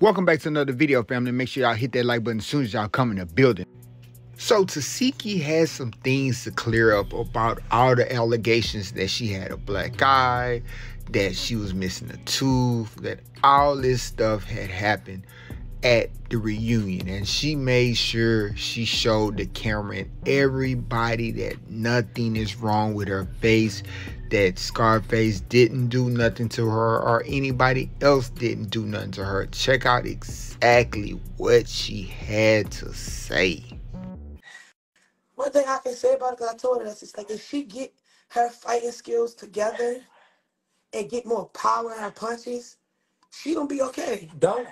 Welcome back to another video, family. Make sure y'all hit that like button as soon as y'all come in the building. So Tesehki has some things to clear up about all the allegations that she had a black eye, that she was missing a tooth, that all this stuff had happened at the reunion, and she made sure she showed the camera and everybody that nothing is wrong with her face, that Scarface didn't do nothing to her or anybody else didn't do nothing to her. Check out exactly what she had to say. One thing I can say about it, because I told her this, it's like if she get her fighting skills together and get more power in her punches, she gonna be okay. Don't.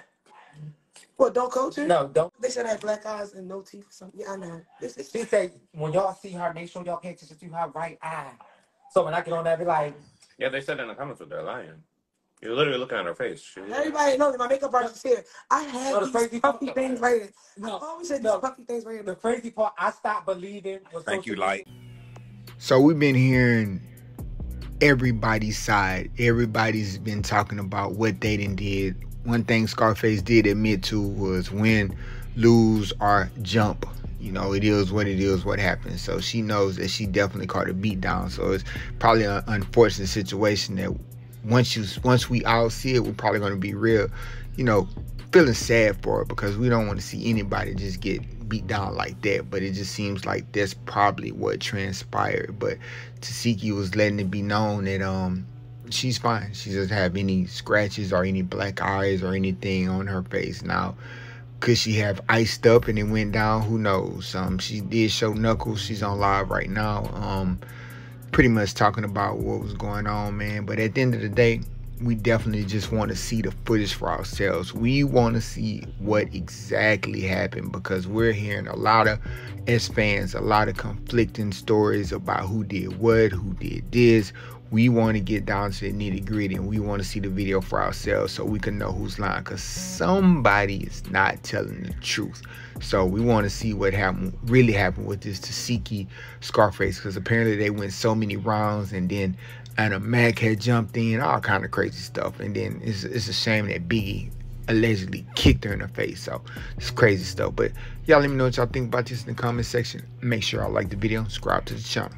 Well, don't coach her? No, don't. They said I had black eyes and no teeth or something. Yeah, I know. She said when y'all see her, make sure y'all pay attention to her right eye. So when I get on that, be like... Yeah, they said in the comments that they're lying. You're literally looking at her face. Everybody knows my makeup artist is here. I had so these puffy things right here. No, I always said these puffy things right here. The crazy part, I stopped believing... Thank you, Light. So we've been hearing everybody's side. Everybody's been talking about what they done did. One thing Scarface did admit to was win, lose, or jump. You know, it is what happens. So she knows that she definitely caught a beat down. So it's probably an unfortunate situation that once we all see it, we're probably going to be real, you know, feeling sad for it, because we don't want to see anybody just get beat down like that. But it just seems like that's probably what transpired. But Tesehki was letting it be known that she's fine. She doesn't have any scratches or any black eyes or anything on her face now. Could she have iced up and it went down? Who knows? She did show knuckles. She's on live right now, pretty much talking about what was going on, man. But at the end of the day, we definitely just want to see the footage for ourselves. We want to see what exactly happened, because we're hearing a lot of, as fans, a lot of conflicting stories about who did what, who did this. We want to get down to the nitty gritty, and we want to see the video for ourselves so we can know who's lying, because somebody is not telling the truth. So we want to see what happened, really happened with this Tesehki Scarface, because apparently they went so many rounds, and then a Mac had jumped in, all kind of crazy stuff. And then it's a shame that Biggie allegedly kicked her in the face. So it's crazy stuff. But y'all let me know what y'all think about this in the comment section. Make sure y'all like the video, subscribe to the channel.